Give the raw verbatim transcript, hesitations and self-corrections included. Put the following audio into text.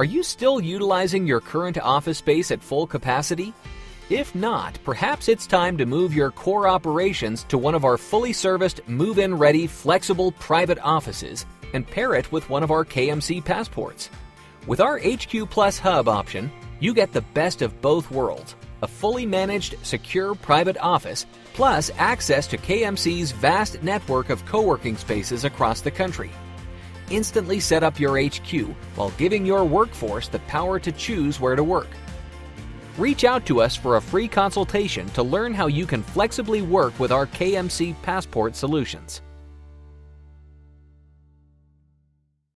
Are you still utilizing your current office space at full capacity? If not, perhaps it's time to move your core operations to one of our fully serviced, move-in ready, flexible private offices and pair it with one of our K M C passports. With our H Q Plus Hub option, you get the best of both worlds, a fully managed, secure private office, plus access to K M C's vast network of co-working spaces across the country. Instantly set up your H Q while giving your workforce the power to choose where to work. Reach out to us for a free consultation to learn how you can flexibly work with our K M C Passport solutions.